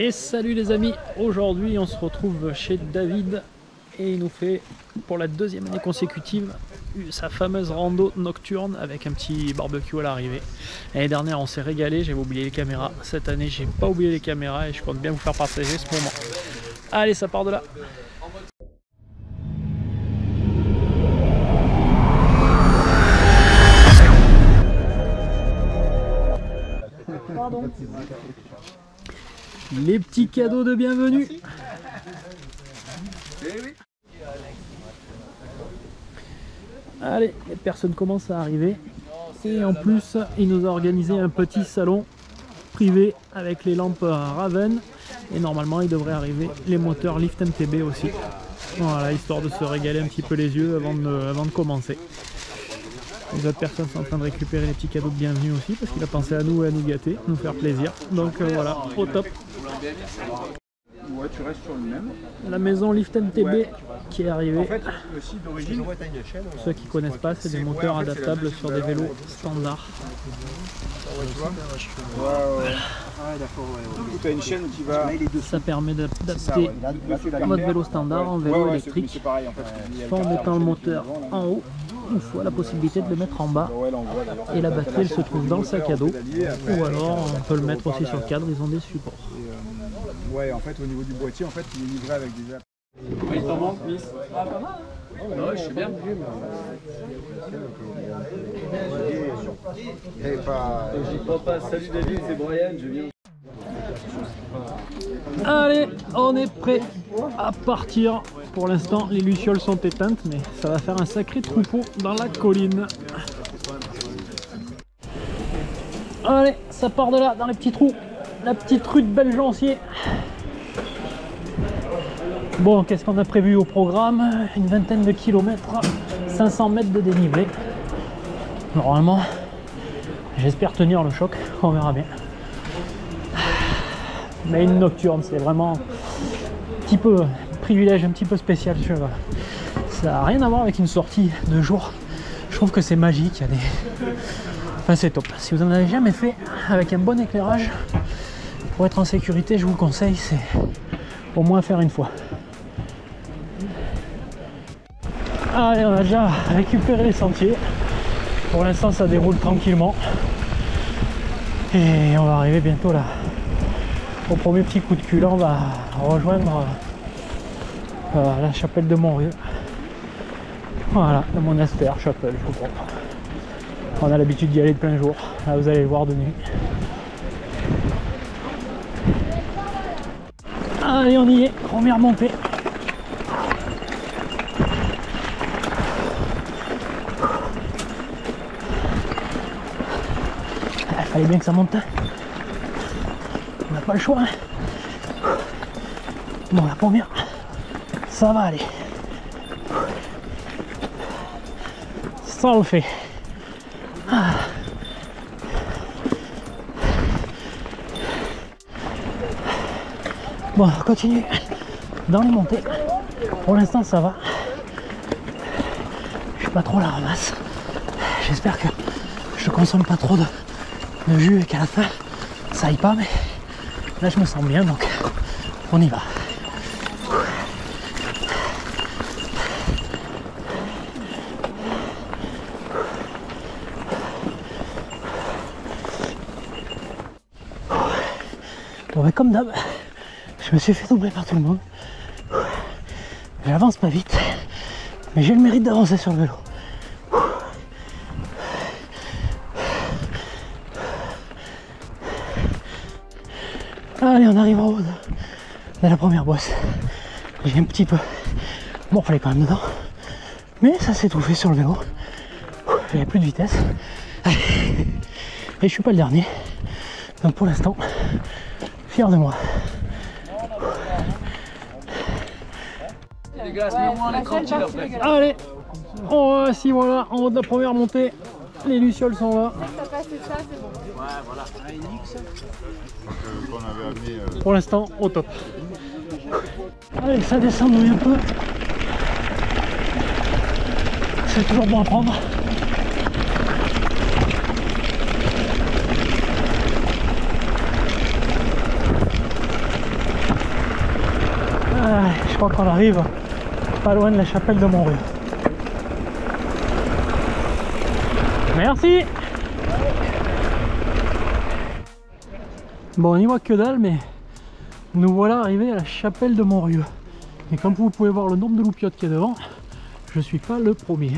Et salut les amis, aujourd'hui on se retrouve chez David et il nous fait pour la deuxième année consécutive sa fameuse rando nocturne avec un petit barbecue à l'arrivée. L'année dernière on s'est régalé, j'avais oublié les caméras, cette année j'ai pas oublié les caméras et je compte bien vous faire partager ce moment. Allez, ça part de là. Pardon. Les petits cadeaux de bienvenue. Allez, les personnes commencent à arriver. Et en plus, il nous a organisé un petit salon privé avec les lampes Raven. Et normalement, il devrait arriver les moteurs Lift-MTB aussi. Voilà, histoire de se régaler un petit peu les yeux avant de commencer. Les autres personnes sont en train de récupérer les petits cadeaux de bienvenue aussi parce qu'il a pensé à nous et à nous gâter, nous faire plaisir. Donc voilà, au top. Ouais, tu restes sur le même. La maison Lift-MTB ouais, qui est arrivée. En fait, aussi d'origine, ceux qui connaissent pas, c'est des moteurs ouais, en fait, adaptables sur des vélos standards. Ouais, tu vois. Voilà. Ah, d'accord, ouais. Tu as une chaîne qui va. Ça permet d'adapter votre vélo standard en vélo électrique, soit en mettant le moteur en haut, une fois la possibilité de le mettre en bas, et la batterie elle se trouve dans le sac à dos, ou alors on peut le mettre aussi sur le cadre, ils ont des supports. Ouais, en fait au niveau du boîtier, en fait il est livré avec des apps. Il t'en manque, Miss? Ah, pas mal. Ouais, je suis bien vu, mais... J'y crois pas, salut David, c'est Brian, je viens. Allez, on est prêt à partir. Pour l'instant, les lucioles sont éteintes, mais ça va faire un sacré troupeau dans la colline. Allez, ça part de là, dans les petits trous. La petite rue de Belgentier. Bon, qu'est-ce qu'on a prévu au programme? Une vingtaine de kilomètres, 500 mètres de dénivelé. Normalement, j'espère tenir le choc, on verra bien. Mais une nocturne, c'est vraiment un petit peu privilège, un petit peu spécial. Ça n'a rien à voir avec une sortie de jour. Je trouve que c'est magique. Enfin, c'est top. Si vous en avez jamais fait, avec un bon éclairage, pour être en sécurité, je vous conseille, c'est au moins faire une fois. Allez, on a déjà récupéré les sentiers. Pour l'instant, ça déroule tranquillement. Et on va arriver bientôt là. Au premier petit coup de cul, là, on va rejoindre la chapelle de Montrieux. Voilà, le monastère, chapelle, je crois. On a l'habitude d'y aller de plein jour. Là, vous allez le voir de nuit. Allez, on y est. Première montée. Il fallait bien que ça monte. On n'a pas le choix. Hein. Bon, la première, ça va aller. Ça on le fait. Ah. Bon, on continue dans les montées. Pour l'instant, ça va. Je suis pas trop à la ramasse. J'espère que je consomme pas trop de jus et qu'à la fin, ça aille pas, mais... Là je me sens bien donc on y va. Bon ben comme d'hab, je me suis fait doubler par tout le monde. J'avance pas vite, mais j'ai le mérite d'avancer sur le vélo. Allez, on arrive en haut de la première bosse. J'ai un petit peu morflé quand même dedans, mais ça s'est tout fait sur le vélo. Il n'y a plus de vitesse. Allez. Et je suis pas le dernier, donc pour l'instant, fier de moi. Allez, on va si voilà, en haut de la première montée. Les lucioles sont là. Pour l'instant, au top. Allez, ça descend un peu. C'est toujours bon à prendre. crois qu'on arrive pas loin de la chapelle de Montrieux. Merci. Bon, on n'y voit que dalle, mais nous voilà arrivés à la chapelle de Montrieux. Et comme vous pouvez voir le nombre de loupiottes qu'il y a devant, je suis pas le premier.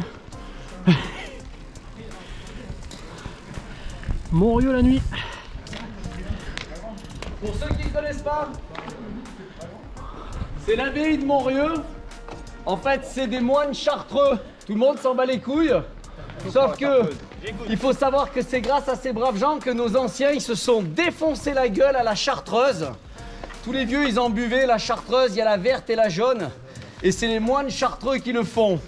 Montrieux la nuit. Pour ceux qui ne connaissent pas, c'est l'abbaye de Montrieux. En fait, c'est des moines chartreux. Tout le monde s'en bat les couilles. Sauf que, il faut savoir que c'est grâce à ces braves gens que nos anciens, ils se sont défoncés la gueule à la chartreuse. Tous les vieux, ils en buvaient la chartreuse, il y a la verte et la jaune. Et c'est les moines chartreux qui le font.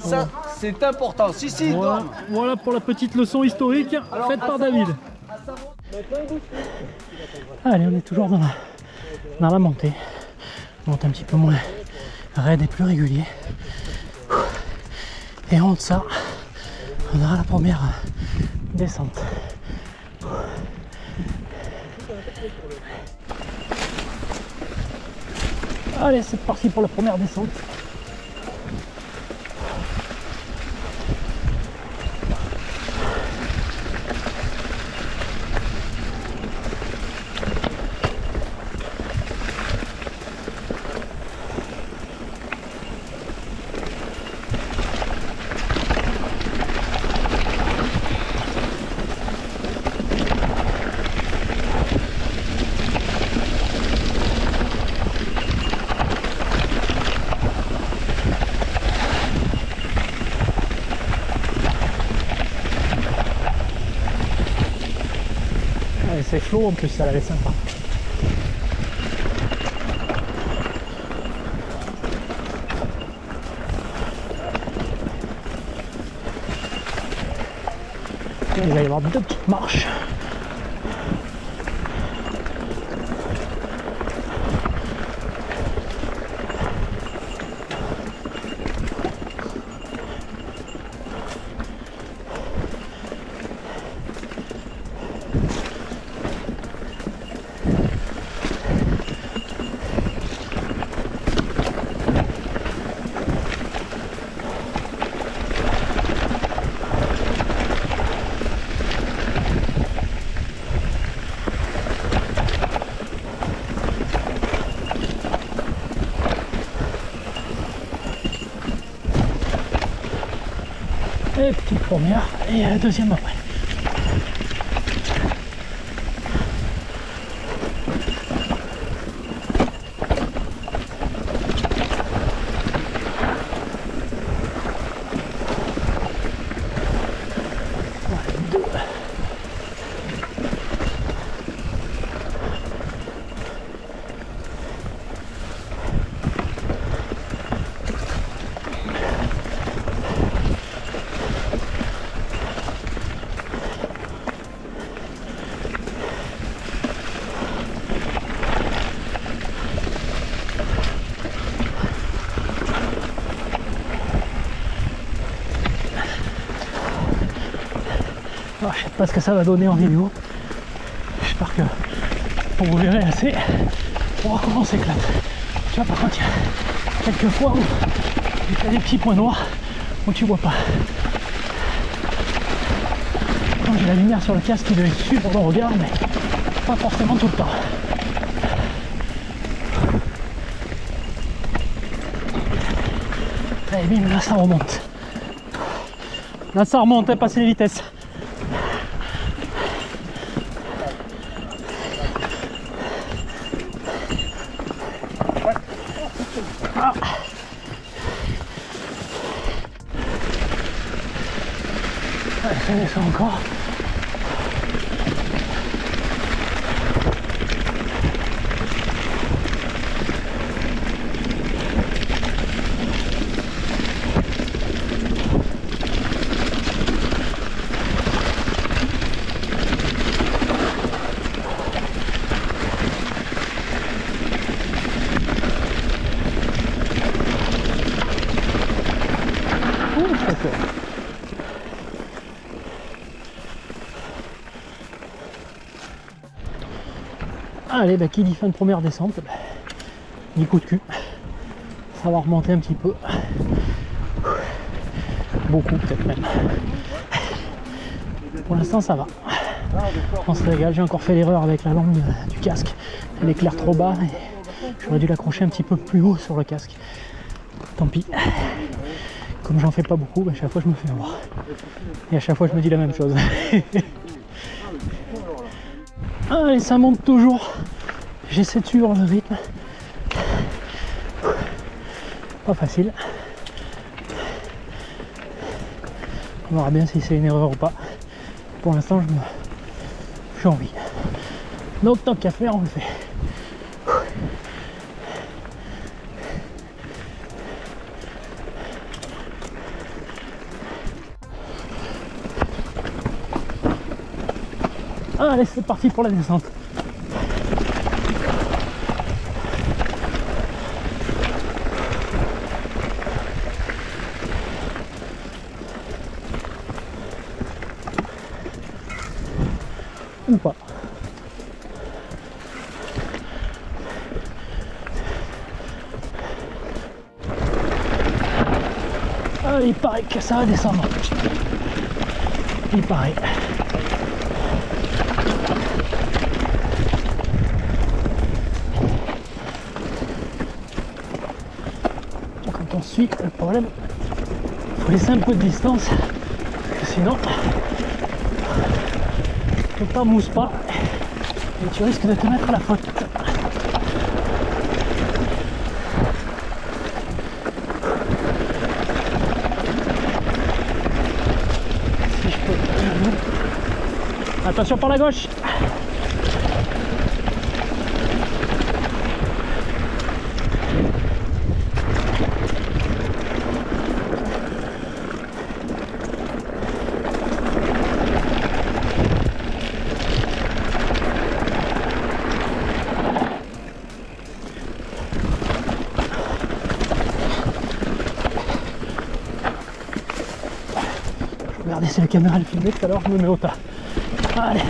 Ça, c'est important. Si, si, voilà, voilà pour la petite leçon historique faite par David. Allez, on est toujours dans la montée. On monte un petit peu moins raide et plus régulier. Et en deçà, on aura la première descente. Allez, c'est parti pour la première descente. C'est chaud en plus, ça l'avait sympa. Et il va y avoir deux petites marches. Et petite première et la deuxième après. Je sais pas ce que ça va donner en vidéo. J'espère que vous verrez assez pour voir comment on s'éclate. Tu vois, par contre, il y a quelques fois où il y a des petits points noirs où tu vois pas. Quand j'ai la lumière sur le casque, il devait suivre mon regard, mais pas forcément tout le temps. Allez, bim, là ça remonte. Là ça remonte, hein, passer les vitesses. Ça descend encore. Allez, bah, qui dit fin de première descente, bah, dit coup de cul. ça va remonter un petit peu, beaucoup peut-être même. Pour l'instant ça va, on se régale. J'ai encore fait l'erreur avec la langue du casque, elle éclaire trop bas et j'aurais dû l'accrocher un petit peu plus haut sur le casque. Tant pis, comme j'en fais pas beaucoup, à chaque fois je me fais avoir et à chaque fois je me dis la même chose. Allez, ça monte toujours, j'essaie de suivre le rythme, pas facile. On verra bien si c'est une erreur ou pas. Pour l'instant, je suis en vie. Donc, tant qu'à faire, on le fait. Allez, c'est parti pour la descente. Ou pas. Il paraît que ça va descendre. Il paraît. Quand on suit, le problème, il faut laisser un peu de distance, parce que sinon ne t'amuse pas et tu risques de te mettre à la faute. Si je peux. Attention par la gauche. Regardez, si la caméra le filmait tout à l'heure, je me mets au tas. Allez.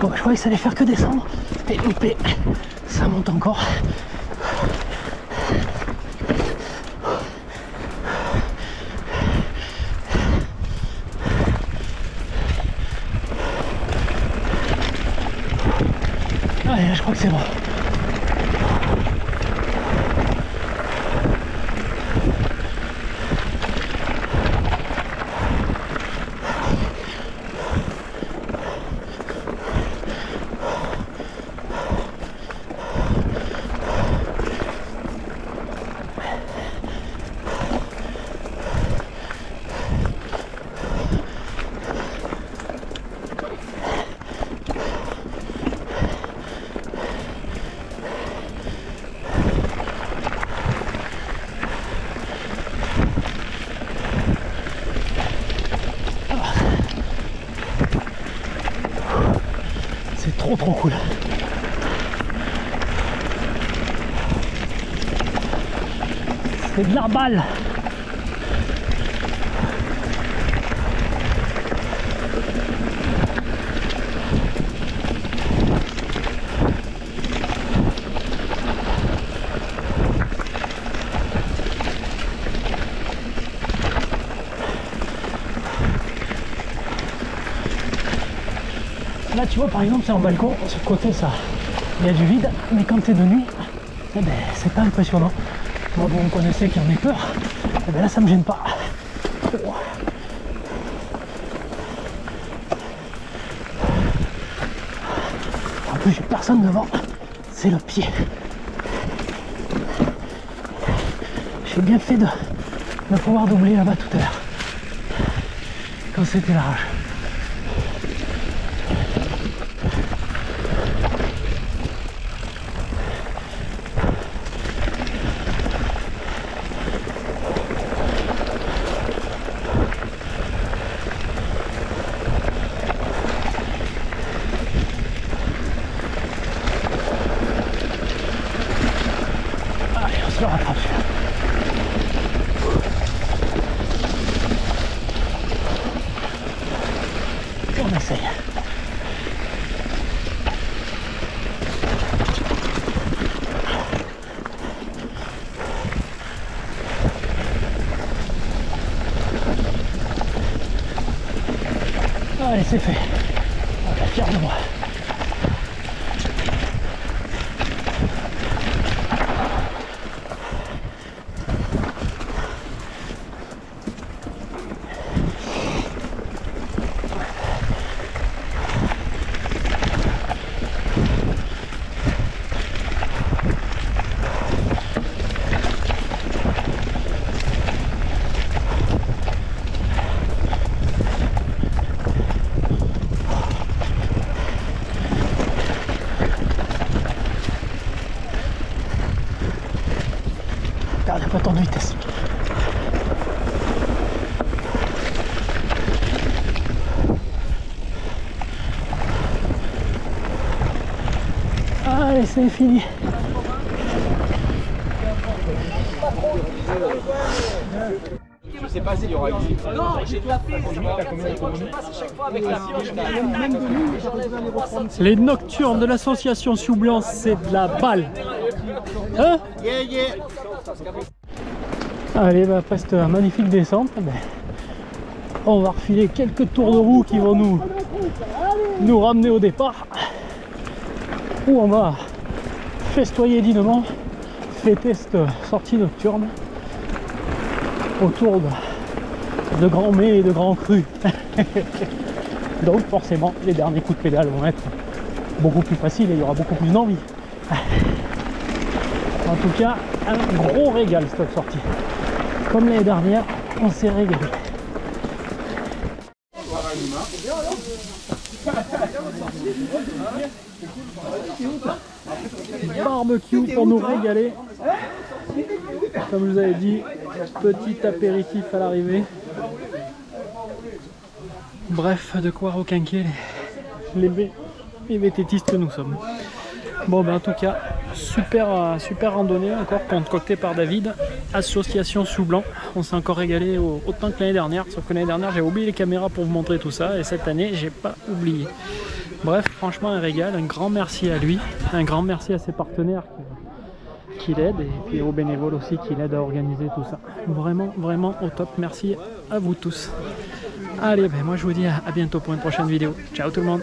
Bon, je croyais que ça allait faire que descendre. C'était loupé. Ça monte encore. Allez, là, je crois que c'est bon. Trop cool. C'est de la balle. Là tu vois par exemple c'est un balcon, sur le côté ça il y a du vide, mais quand c'est de nuit, eh ben, c'est pas impressionnant. Moi vous me connaissez qui en ai peur, eh ben, là ça me gêne pas. En plus j'ai personne devant, c'est le pied. J'ai bien fait de pouvoir doubler là-bas tout à l'heure, quand c'était large. on essaye. Allez, c'est fait. On est fiers de moi. Allez, c'est fini. Je sais pas s'il y aura une suite. Non, j'ai tapé. Je passe à chaque fois avec la pioche. Les nocturnes de l'association Sioublans, c'est de la balle. Hein? Yeah, yeah. Allez, bah, après cette magnifique descente, on va refiler quelques tours de roue qui vont nous ramener au départ, où on va festoyer dignement, fêter cette sortie nocturne autour de grands mets et de grands crus. Donc forcément, les derniers coups de pédale vont être beaucoup plus faciles et il y aura beaucoup plus d'envie. En tout cas, un gros régal cette sortie. Comme l'année dernière, on s'est régalé. Barbecue pour nous régaler. Comme je vous avais dit, petit apéritif à l'arrivée. Bref, de quoi requinquer les vététistes que nous sommes. Bon, ben en tout cas, super randonnée encore concoctée par David, association Sioublans. On s'est encore régalé autant que l'année dernière, sauf que l'année dernière j'ai oublié les caméras pour vous montrer tout ça, et cette année j'ai pas oublié. Bref, franchement un régal, un grand merci à lui, un grand merci à ses partenaires qui l'aident, et puis aux bénévoles aussi qui l'aident à organiser tout ça. Vraiment, vraiment au top, merci à vous tous. Allez, ben moi je vous dis à bientôt pour une prochaine vidéo. Ciao tout le monde.